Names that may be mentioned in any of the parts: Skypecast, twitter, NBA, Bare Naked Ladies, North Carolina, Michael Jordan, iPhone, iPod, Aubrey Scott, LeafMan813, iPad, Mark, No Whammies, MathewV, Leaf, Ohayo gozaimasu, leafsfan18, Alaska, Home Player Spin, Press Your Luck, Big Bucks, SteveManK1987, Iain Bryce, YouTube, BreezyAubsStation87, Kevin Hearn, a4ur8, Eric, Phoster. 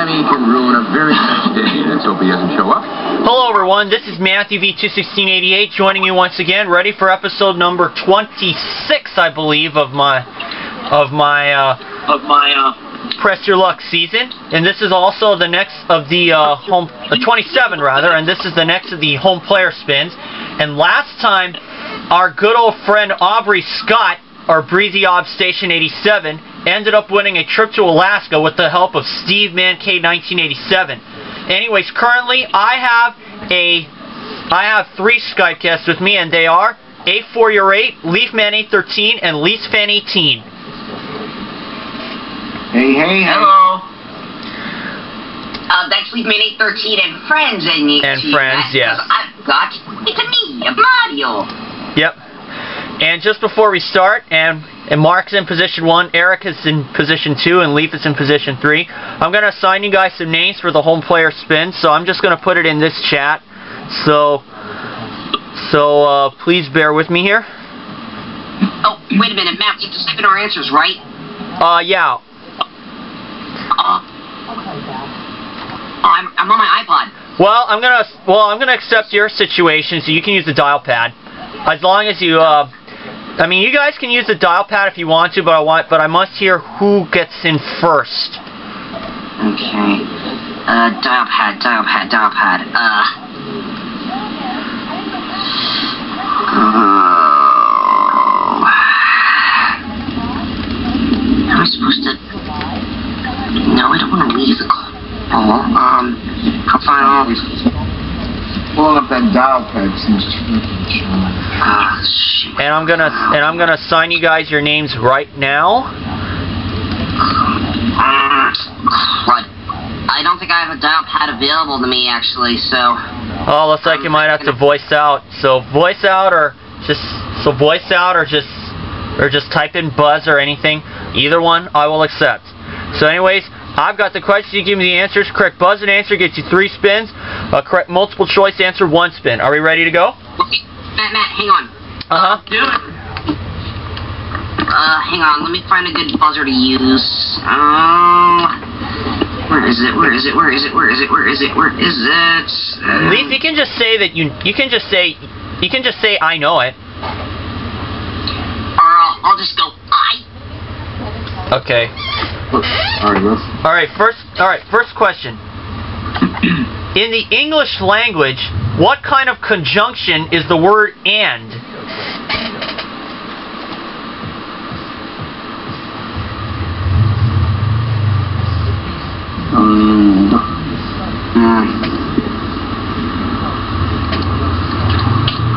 Timing can ruin a very nice day. Let's hope he doesn't show up. Hello, everyone. This is MatthewV21688 joining you once again, ready for episode number 26, I believe, of my Press Your Luck season. And this is also the next of the home 27 rather, and this is the next of the home player spins. And last time, our good old friend Aubrey Scott, our BreezyAubsStation87, ended up winning a trip to Alaska with the help of SteveManK1987. Anyways, currently I have three Skypecasts with me, and they are a4ur8, LeafMan813, and LeafFan18. Hey, hey, hello. That's LeafMan813 and friends, I need and to friends, yes. I've got it's me, Mario. Yep. And just before we start, and Mark's in position 1, Eric is in position 2, and Leaf is in position 3. I'm going to assign you guys some names for the home player spin, so I'm just going to put it in this chat. So please bear with me here. Oh, wait a minute, Matt, you have to type in our answers, right? Yeah. I'm on my iPod. Well, I'm gonna accept your situation, so you can use the dial pad, as long as you I mean, you guys can use the dial pad if you want to, but I must hear who gets in first. Okay. Dial pad. Am I supposed to? No, I don't want to leave the call. Profile. Pulling up that dial pad seems to. And I'm gonna assign you guys your names right now. What? I don't think I have a dial pad available to me, actually. So. Oh, looks like you might have to voice out. So voice out or just type in buzz or anything. Either one, I will accept. So, anyways, I've got the questions. You give me the answers. Correct buzz and answer gets you 3 spins. A correct multiple choice answer 1 spin. Are we ready to go? Okay. Matt, hang on. Hang on, let me find a good buzzer to use. Where is it? Leaf, you can just say that you can just say I know it. Or I'll just go I. Okay. All right, first question. In the English language, what kind of conjunction is the word and?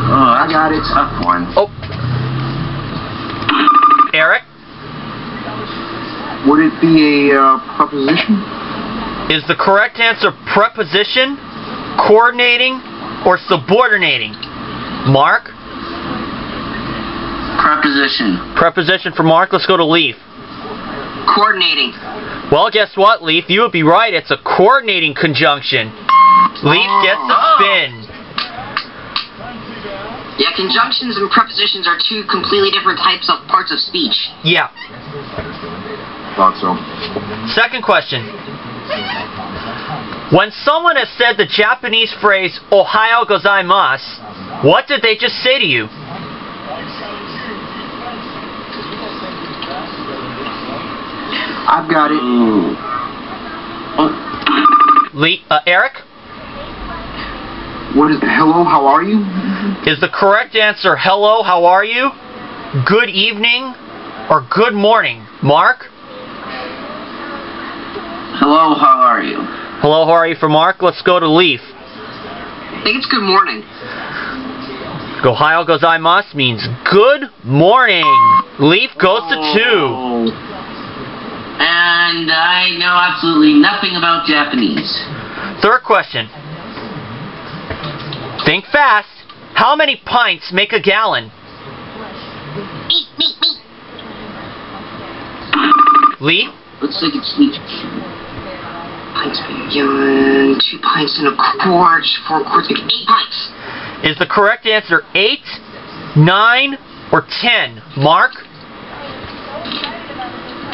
Oh, I got it. Tough one. Oh. Eric? Would it be a preposition? Is the correct answer preposition, coordinating, or subordinating? Mark? Preposition. Preposition for Mark. Let's go to Leaf. Coordinating. Well, guess what, Leaf? You would be right. It's a coordinating conjunction. Leaf gets a spin. Yeah, conjunctions and prepositions are 2 completely different types of parts of speech. Yeah. Thought so. Second question. When someone has said the Japanese phrase "Ohayo gozaimasu," what did they just say to you? I've got it. Eric? What is hello, how are you? Is the correct answer hello, how are you, good evening, or good morning? Mark? Hello, how are you? Hello, how are you for Mark? Let's go to Leaf. I think it's good morning. Ohayo gozaimasu means good morning. Leaf goes to 2. And I know absolutely nothing about Japanese. Third question. Think fast. How many pints make a gallon? Leaf? Looks like it's Leaf. 2 pints and a quart, 4 quarts, 8 pints. Is the correct answer 8, 9, or 10? Mark?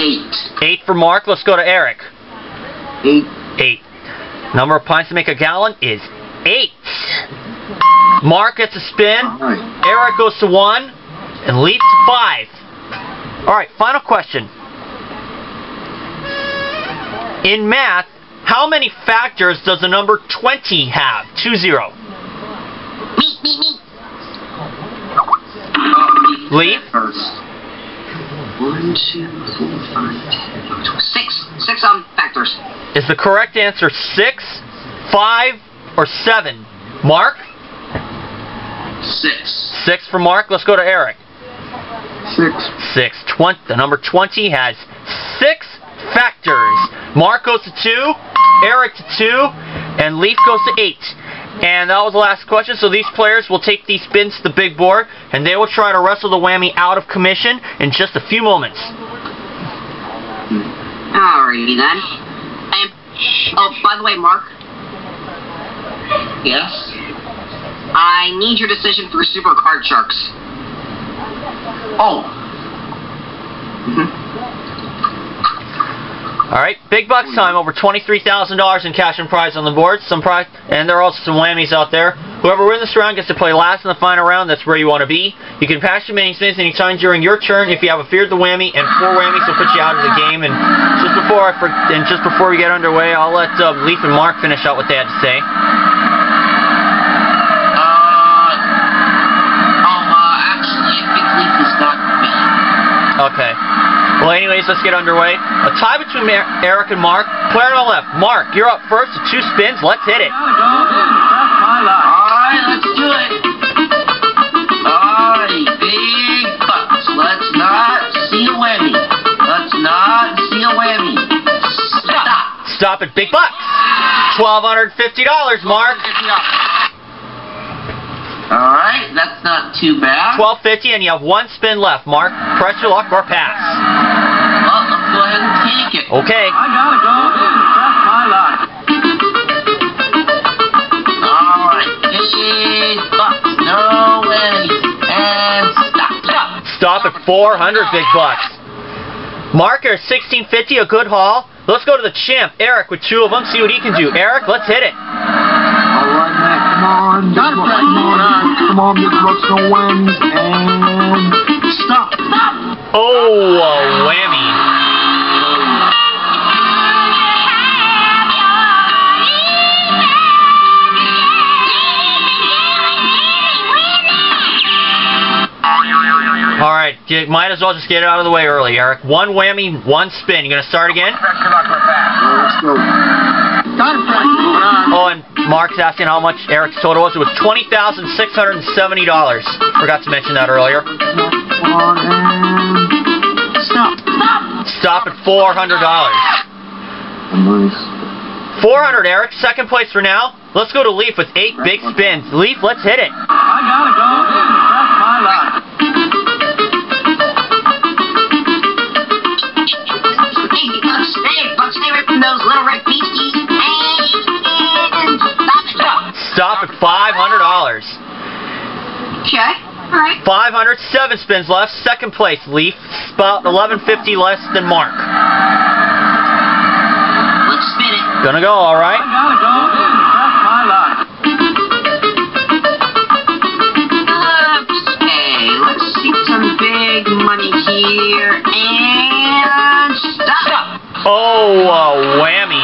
8. 8 for Mark. Let's go to Eric. 8. 8. Number of pints to make a gallon is 8. Mark gets a spin. Eric goes to 1. And Leap to 5. Alright, final question. In math, how many factors does the number 20 have? 20. Leap. First. 1, 2, 4, 5, 6. 6 factors. Is the correct answer 6, 5, or 7? Mark? 6. 6 for Mark. Let's go to Eric. 6. The number 20 has 6 factors. Mark goes to 2, Eric to 2, and Leaf goes to 8. And that was the last question, so these players will take these spins to the big board, and they will try to wrestle the whammy out of commission in just a few moments. Alrighty then. Oh, by the way, Mark. Yes? I need your decision for Super Card Sharks. Oh. Alright, big bucks time, over $23,000 in cash and prize on the board. Some prize, and there are also some whammies out there. Whoever wins this round gets to play last in the final round. That's where you want to be. You can pass your mini spins any time during your turn if you have a feared the whammy, and 4 whammies will put you out of the game. And just before we get underway, I'll let Leaf and Mark finish out what they had to say. Actually, I think Leaf is not me. Okay. Well, anyways, let's get underway. A tie between Eric and Mark. Player on the left. Mark, you're up first with 2 spins. Let's hit it. Alright, let's do it. Alright, big bucks. Let's not see a whammy. Let's not see a whammy. Stop. Stop at big bucks. $1,250, Mark. Alright, that's not too bad. $1,250, and you have 1 spin left, Mark. Press your luck or pass. Go ahead and take it. Okay. I gotta go. That's my life. Alright. $8. No way. And stop. Stop at 400 big bucks. Marker $1,650, a good haul. Let's go to the champ, Eric, with 2 of them. See what he can do. Eric, let's hit it. Alright, man. Come on. Come on, get the Brooks no wins. And stop. Oh, a whammy. Alright, you might as well just get it out of the way early, Eric. 1 whammy, 1 spin. You gonna start again? Oh, and Mark's asking how much Eric's total was. It was $20,670. Forgot to mention that earlier. Stop at $400. $400, Eric. Second place for now. Let's go to Leaf with 8 big spins. Leaf, let's hit it. I gotta go. That's my life. Those little red beasties. Stop at $500. Okay. All right. 500, 7 spins left. Second place, Leaf. About $1,150 less than Mark. Let's spin it. Gonna go, all right. I gotta go. That's my life. Okay, let's see some big money here. And stop. Oh, a whammy.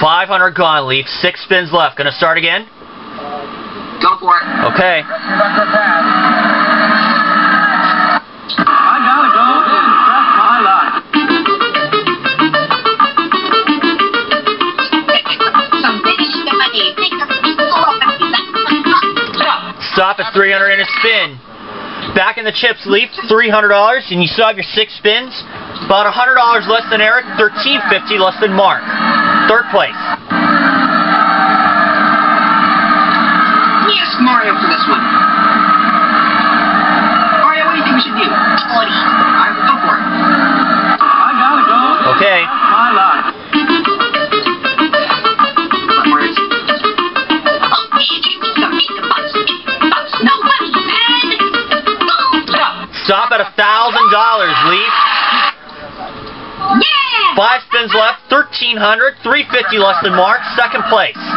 $500 gone, Leaf. 6 spins left. Gonna start again? Go for it. Okay. Stop at $300 and a spin. Back in the chips, Leaf, $300, and you still have your 6 spins. About $100 less than Eric, $1,350 less than Mark. Third place. Let me ask Mario for this one. Mario, what do you think we should do? 20. I go for it. I gotta go. Okay. That's my life. $1,300, $350 less than Mark, second place. Let's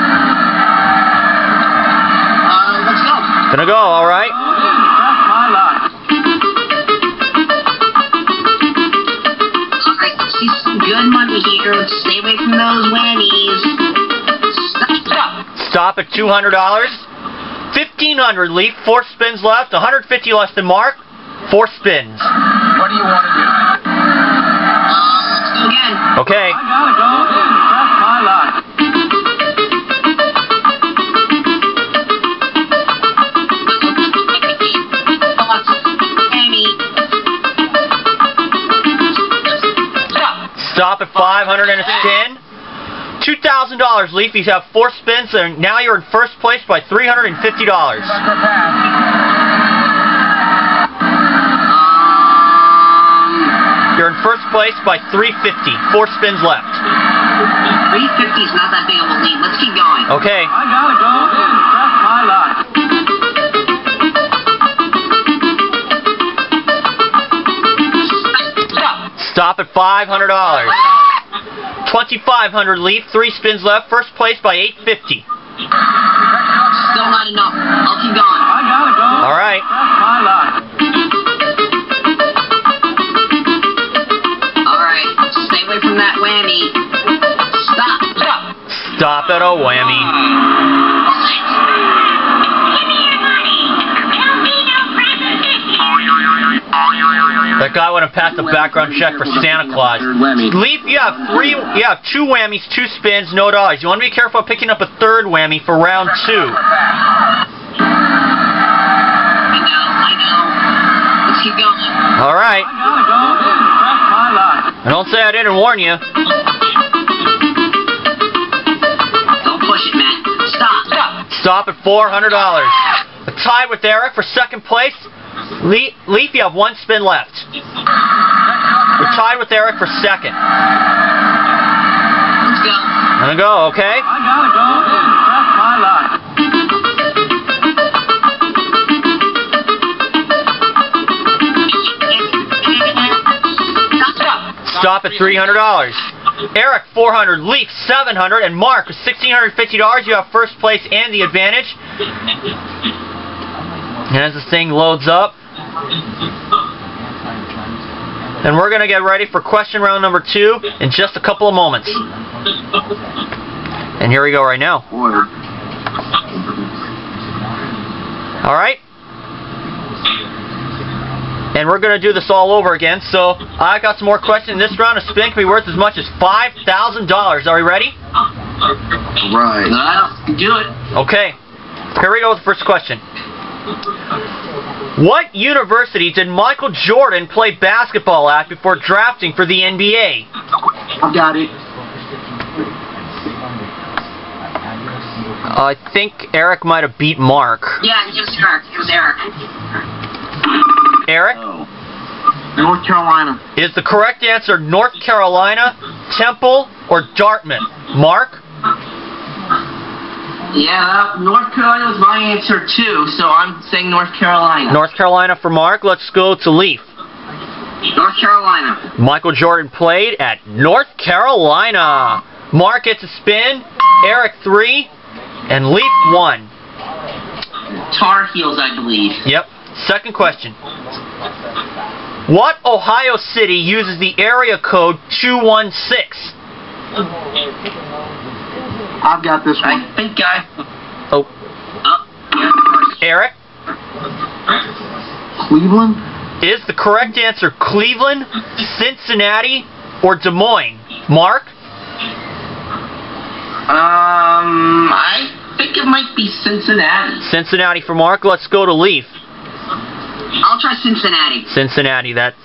go. Gonna go, all right. All right, let's see some good money here. Let's stay away from those whammies. Stop at $200. $1,500, Leaf. Four spins left. $150 less than Mark. Four spins. What do you want to do? Let's go again. Okay. I gotta go. That's my life. Stop at $500 and a spin. $2,000, Leaf. You have four spins, and now you're in first place by $350. You're in first place by $350. Four spins left. $350 is not that big of a lead. Let's keep going. Okay. I gotta go and press my luck. Stop at $500. $2,500, Leaf. Three spins left. First place by $850. Still not enough. I'll keep going. I gotta go. All right. Press my luck. From that whammy. Stop. Stop at a whammy. That guy went and passed the background check for Santa Claus. Leaf, you have two whammies, two spins, no dollars. You want to be careful of picking up a third whammy for round two. I know. Let's keep going. All right. Don't say I didn't warn you. Don't push it, Matt. Stop. Stop at $400. A tie with Eric for second place. Leaf, you have one spin left. You're tied with Eric for second. Let's go. Gonna go, okay? I gotta go and press my luck. Stop at $300. Eric, $400. Leaf, $700. And Mark, with $1,650, you have first place and the advantage. And as this thing loads up, and we're going to get ready for question round number two in just a couple of moments. And here we go right now. All right. And we're going to do this all over again, so I got some more questions. This round of spin can be worth as much as $5,000. Are we ready? Right. Do it. Okay. Here we go with the first question. What university did Michael Jordan play basketball at before drafting for the NBA? I got it. I think Eric might have beat Mark. Yeah, it was Eric. It was Eric. Eric? Oh. North Carolina. Is the correct answer North Carolina, Temple, or Dartmouth? Mark? Yeah, North Carolina was my answer too, so I'm saying North Carolina. North Carolina for Mark. Let's go to Leaf. North Carolina. Michael Jordan played at North Carolina. Mark gets a spin, Eric 3, and Leaf 1. Tar Heels, I believe. Yep. Second question. What Ohio city uses the area code 216? I've got this one. I think I... Oh. Eric? Cleveland? Is the correct answer Cleveland, Cincinnati, or Des Moines? Mark? I think it might be Cincinnati. Cincinnati for Mark. Let's go to Leaf. I'll try Cincinnati. Cincinnati. That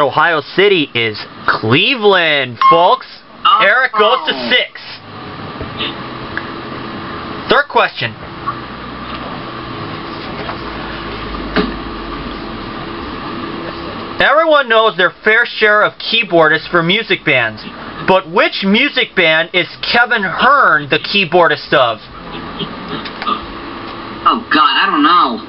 Ohio city is Cleveland, folks. Oh. Eric goes to 6. Third question. Everyone knows their fair share of keyboardists for music bands, but which music band is Kevin Hearn the keyboardist of? Oh, God, I don't know.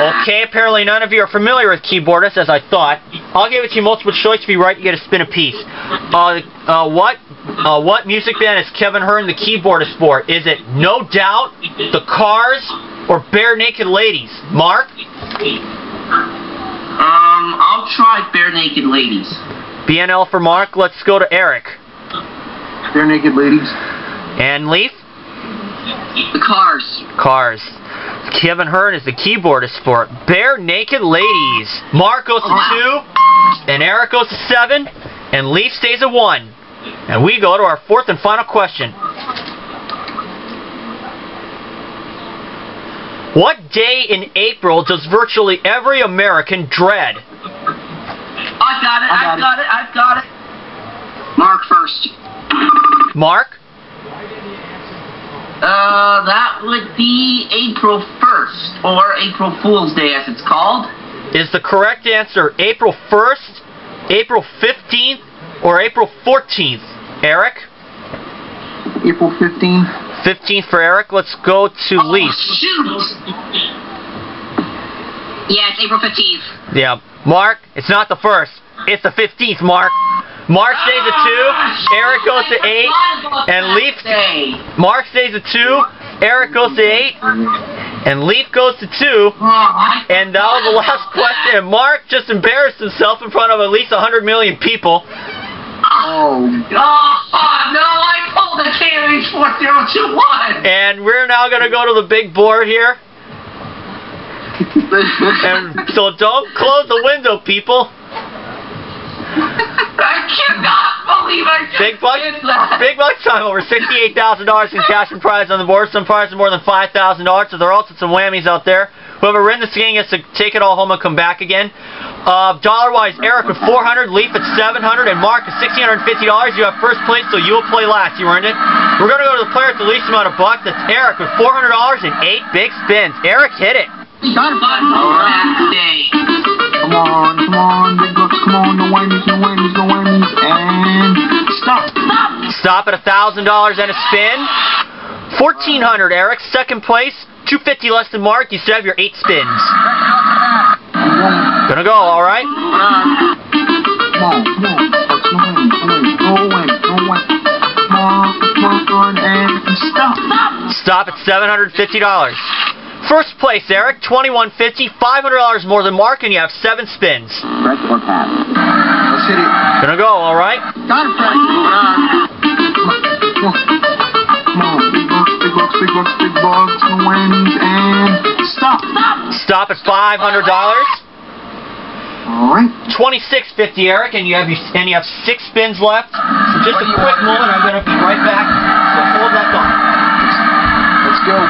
Okay, apparently none of you are familiar with keyboardists, as I thought. I'll give it to you multiple choice. If you write, you get a spin apiece. What music band is Kevin Hearn the keyboardist for? Is it No Doubt, The Cars, or Bare Naked Ladies? Mark? I'll try Bare Naked Ladies. BNL for Mark. Let's go to Eric. Bare Naked Ladies. And Leaf? The Cars. Cars. Kevin Hearn is the keyboardist for it. Bare Naked Ladies. Mark goes to 2, and Eric goes to 7, and Leaf stays at 1. And we go to our 4th and final question. What day in April does virtually every American dread? I've got it. Mark first. Mark? That would be April 1st, or April Fool's Day, as it's called. Is the correct answer April 1st, April 15th, or April 14th? Eric? April 15th. 15th for Eric. Let's go to Lee. Shoot! Yeah, it's April 15th. Yeah. Mark, it's not the 1st. It's the 15th, Mark. Mark stays at 2, Eric goes to 8, and Leaf. Mark stays at 2, Eric goes to 8, and Leaf goes to 2, and that was the last question. And Mark just embarrassed himself in front of at least 100 million people. Oh, no, I pulled the KMH 4021. And we're now going to go to the big board here. And so don't close the window, people. I cannot believe I just did that. Big bucks time, over $68,000 in cash and prize on the board. Some prizes are more than $5,000, so there are also some whammies out there. Whoever wins this game gets to take it all home and come back again. Dollar-wise, Eric with $400, Leaf at $700, and Mark at $1,650. You have first place, so you will play last. You earned it. We're going to go to the player at the least amount of buck. That's Eric with $400 and 8 big spins. Eric, hit it. Come on, big bucks, come on, no whammies, and stop at $1,000 and a spin. $1,400, Eric, second place, $250 less than Mark. You still have your 8 spins. Gonna go, all right? Come on, stop at $750. First place, Eric, $2,150, $500 more than Mark, and you have 7 spins. Break or pass. Let's hit it. Gonna go, all right? Got it, Frank. Come on. Big bucks, no wins, and stop at $500. All right. $2,650, Eric, and you have 6 spins left. So just a quick moment, I'm gonna be right back. So hold that thought. Let's go.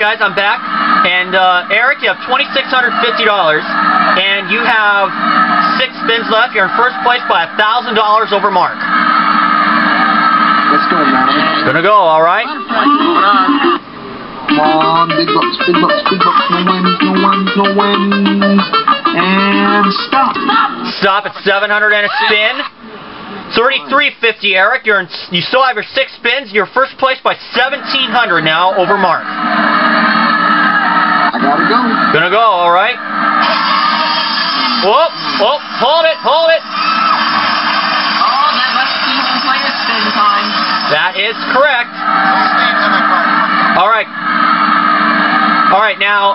Guys, I'm back, and Eric, you have $2,650, and you have 6 spins left. You're in first place by $1,000 over Mark. Let's go, man. Gonna go, all right? Come on, big bucks, no wins, and stop at $700 and a spin. $3,350, Eric. You still have your 6 spins. You're first place by $1,700 now over Mark. I gotta go. Gonna go, all right. Whoa, hold it. Oh, that must be the player spin time. That is correct. All right. Now,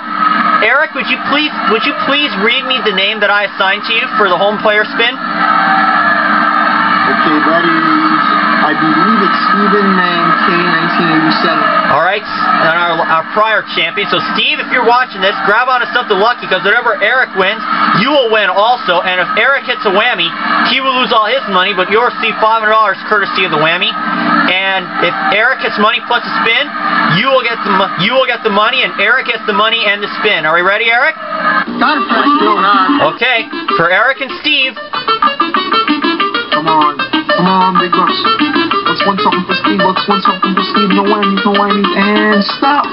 Eric, would you please read me the name that I assigned to you for the home player spin? Okay, that is I believe it's SteveManK1987. Alright, and our prior champion. So Steve, if you're watching this, grab onto something lucky, because whenever Eric wins, you will win also. And if Eric hits a whammy, he will lose all his money, but you'll receive $500 courtesy of the whammy. And if Eric gets money plus a spin, you will get the money, and Eric gets the money and the spin. Are we ready, Eric? Got it. Okay, for Eric and Steve. Come on, big bucks. Let's win something for Steve. Let's win something for Steve. No whammies, and stop.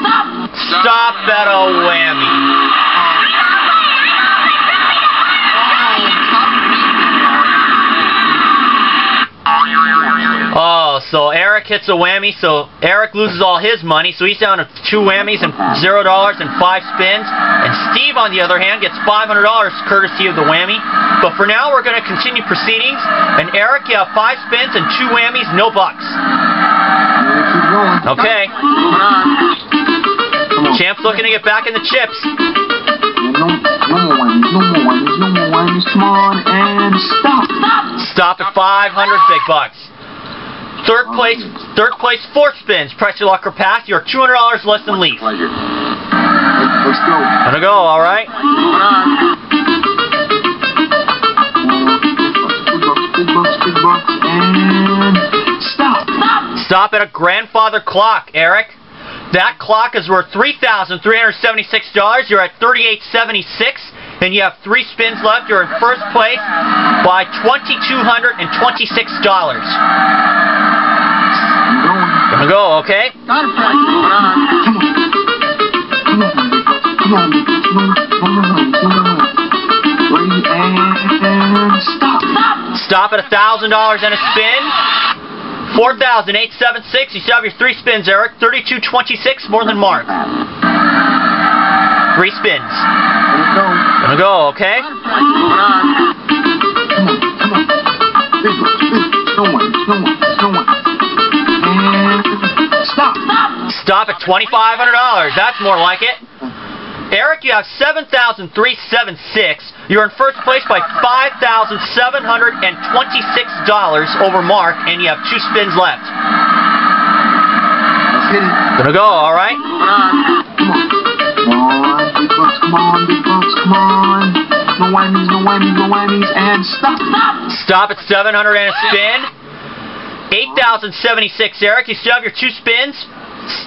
Stop that old whammy. Oh, so Eric hits a whammy, so Eric loses all his money, so he's down to 2 whammies and $0 and 5 spins. And Steve, on the other hand, gets $500 courtesy of the whammy. But for now, we're going to continue proceedings. And Eric, you have 5 spins and 2 whammies, no bucks. Okay. Champ's looking to get back in the chips. No more whammies. Come on, and stop. Stop at 500 big bucks. Third place, 4 spins. Press your luck or pass. You're $200 less than Leaf. Pleasure. Let's go. Gonna go, all right? Big bucks, and stop. Stop at a grandfather clock, Eric. That clock is worth $3,376. You're at $3,876. And you have 3 spins left. You're in first place by $2,226. Gonna go, okay? Stop at $1,000 and a spin. 4,876. You still have your 3 spins, Eric. 3226, more than Mark. 3 spins. Gonna go, okay? No one. Stop at $2,500. That's more like it. Eric, you have 7,376. You're in first place by $5,726 over Mark, and you have 2 spins left. Gonna go, all right? Come on, big bucks. No whammies, and stop. Stop at $700 and a spin. 8,076, Eric. You still have your 2 spins.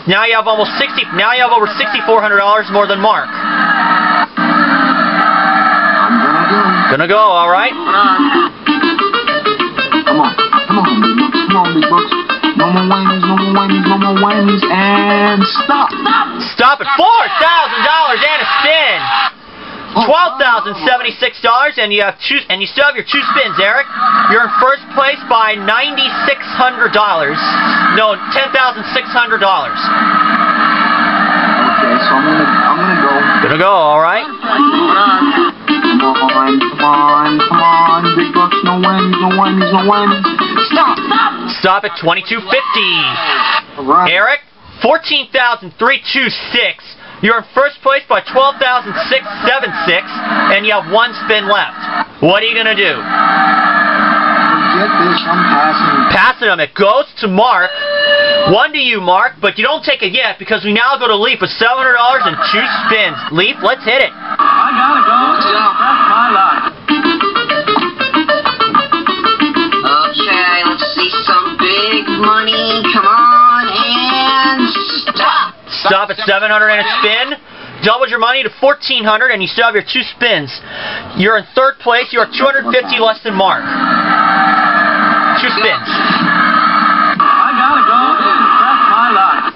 Now you have over $6,400 more than Mark. I'm gonna go, all right? Come on, big bucks. No more whammies, and stop. Stop at $4,000 and a spin. $12,076, and you still have your 2 spins, Eric. You're in first place by $9,600. No, $10,600. Okay, so I'm gonna go. Gonna go, all right. Come on, big bucks, no whammies. Stop at $2,250. Right. Eric, 14,326. You're in first place by $12,676, and you have 1 spin left. What are you going to do? Forget this, I'm passing. Passing them. It goes to Mark. 1 to you, Mark, but you don't take it yet because we now go to Leaf with $700 and 2 spins. Leaf, let's hit it. I gotta go. That's my life. Okay, let's see some big money. Come on, and stop. Stop at $700 and a spin. Doubled your money to $1,400, and you still have your 2 spins. You're in third place. You are $250 less than Mark. 2 spins. I gotta go. That's my life.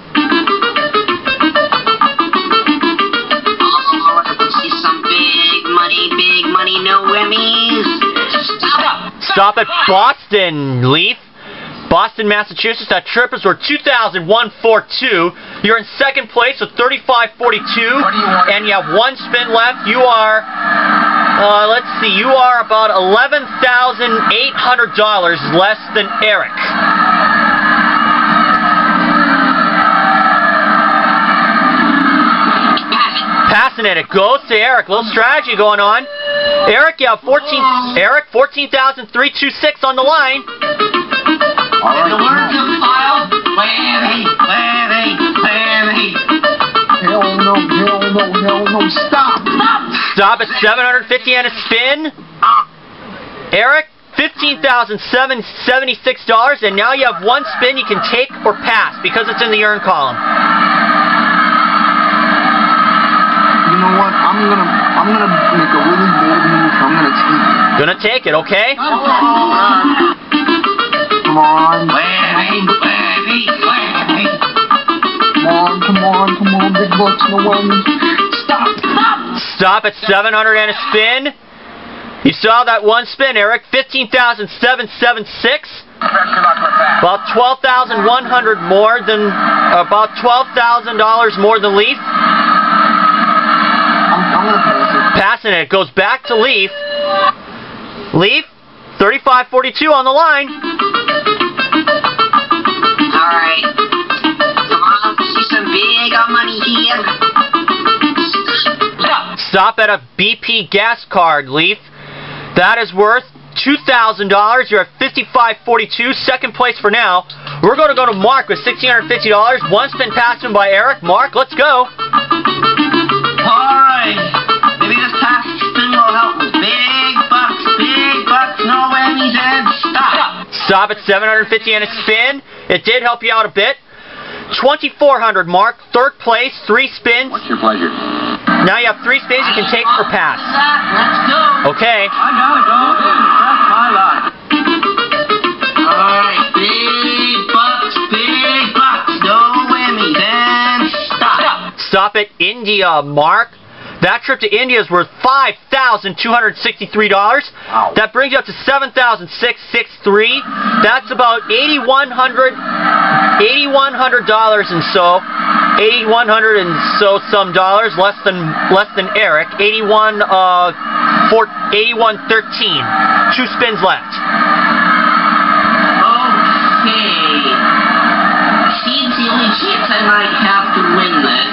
Let's see some big money, no whammies. Stop at Boston, Leaf. Boston, Massachusetts. That trip is worth $2,142. You're in second place with $3,542, and you have 1 spin left. You are, let's see, you are about $11,800 less than Eric. Passing it. It goes to Eric. A little strategy going on. Eric, you have 14,326 on the line. The words of the file, Hell no, Stop at 750 and a spin. Eric, $15,776, and now you have one spin you can take or pass because it's in the earn column. You know what? I'm gonna make a really bold move. I'm gonna take it. Gonna take it, okay? Come on. Come on, big bucks, no one. Stop at 700 and a spin. You saw that one spin, Eric. 15,776. About $12,100 more than, about $12,000 more than Leaf. I'm gonna pass it. Passing it. It goes back to Leaf. Leaf, 3542 on the line. All right. Come on, see some big money here. Stop at a BP gas card, Leaf. That is worth $2,000. You're at 5542, second place for now. We're going to go to Mark with $1,650. One spin passed him by Eric. Mark, let's go. Alright. Maybe this past spin will help with big bucks, no whammies, and stop. Stop at 750 and a spin. It did help you out a bit. 2,400, Mark. Third place, three spins. What's your pleasure? Now you have three spins you can take for pass. Let's go. Okay. I gotta go. That's my lot. Alright, big bucks, no whammy, then stop. Stop at India, Mark. That trip to India is worth $5,263. Wow. That brings you up to $7,663. That's about $8,100 and so. $8,100 and so some dollars, less than Eric. $81.13. Two spins left. Okay. Seems the only chance I might have to win this.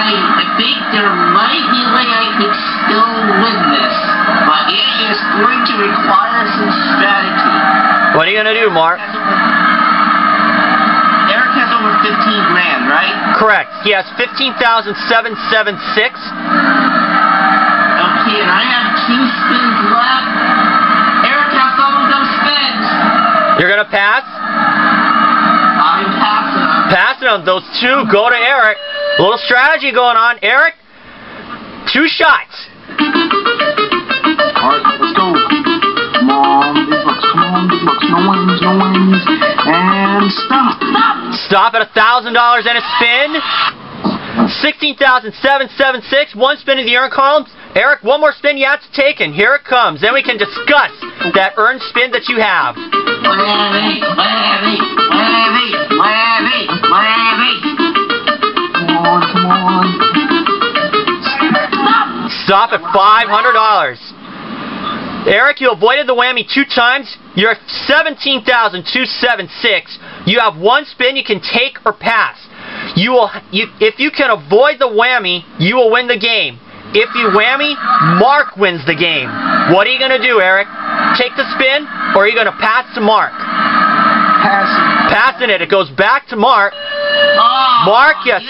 I think there might be a way I could still win this, but it is going to require some strategy. What are you gonna do, Mark? Over 15 grand, right? Correct. He has 15,776. Okay, and I have two spins left. Eric has all of those spins. You're gonna pass? I'm passing. Passing on those two. Go to Eric. A little strategy going on, Eric. Two shots. All right, let's go. Come on, big bucks. Come on, big bucks. No wins. And stop. Stop at $1,000 and a spin. 16,776. One spin in the earn column. Eric, one more spin you have to take, and here it comes. Then we can discuss that earn spin that you have. Come on. Stop at $500. Eric, you avoided the whammy two times. You're at 17,276. You have one spin you can take or pass. If you can avoid the whammy, you will win the game. If you whammy, Mark wins the game. What are you going to do, Eric? Take the spin, or are you going to pass to Mark? Passing. Passing it. It goes back to Mark. Mark, yes,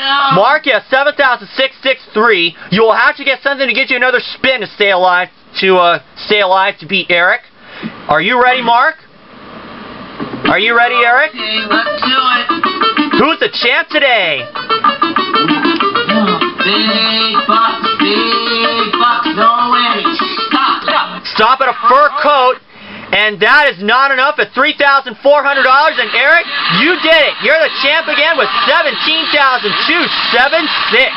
7,663. You will have to get something to get you another spin to stay alive. To beat Eric. Are you ready, Mark? Are you ready, Eric? Okay, let's do it. Who's the champ today? Big bucks, no way. Stop. Stop at a fur coat, and that is not enough at $3,400. And Eric, you did it. You're the champ again with 17,276.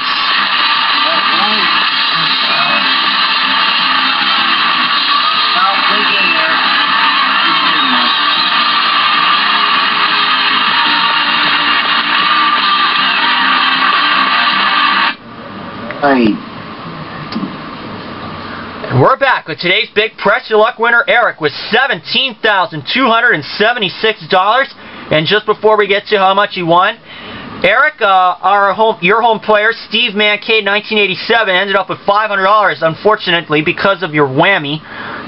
And we're back with today's big Press Your Luck winner, Eric, with $17,276. And just before we get to how much he won, Eric, your home player, SteveManK1987, ended up with $500, unfortunately, because of your whammy.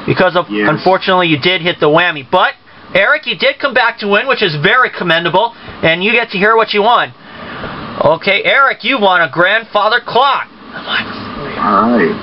Because of, yes. Unfortunately, you did hit the whammy. But, Eric, you did come back to win, which is very commendable, and you get to hear what you won. Okay, Eric, you won a grandfather clock. All right.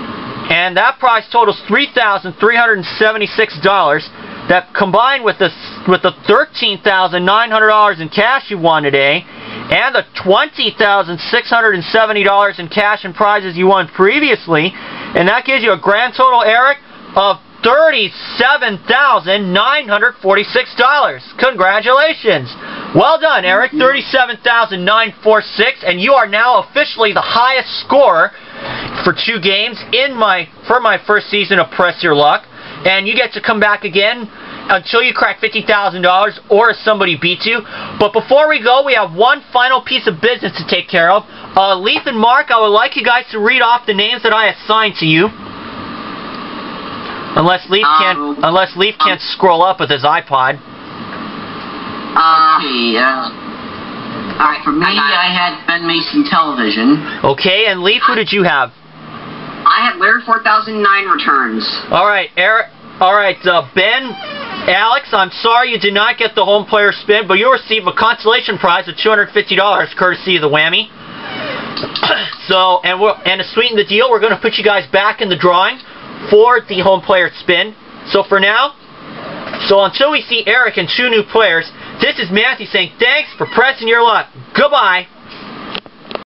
And that prize totals $3,376. That combined with the $13,900 in cash you won today, and the $20,670 in cash and prizes you won previously, and that gives you a grand total, Eric, of $37,946. Congratulations. Well done, Eric. 37,946, and you are now officially the highest scorer for 2 games for my first season of Press Your Luck. And you get to come back again until you crack $50,000 or if somebody beats you. But before we go, we have one final piece of business to take care of. Leith and Mark, I would like you guys to read off the names that I assigned to you. Unless Leith can't scroll up with his iPod. Okay, alright, for me, I had Ben Mason Television. Okay, and Leith, who did you have? I had Laird 4009 returns. Alright, Eric. Alright, Ben, Alex, I'm sorry you did not get the home player spin, but you'll receive a consolation prize of $250 courtesy of the whammy. So, and to sweeten the deal, we're going to put you guys back in the drawing for the home player spin. So for now, until we see Eric and 2 new players, this is Matthew saying thanks for pressing your luck. Goodbye.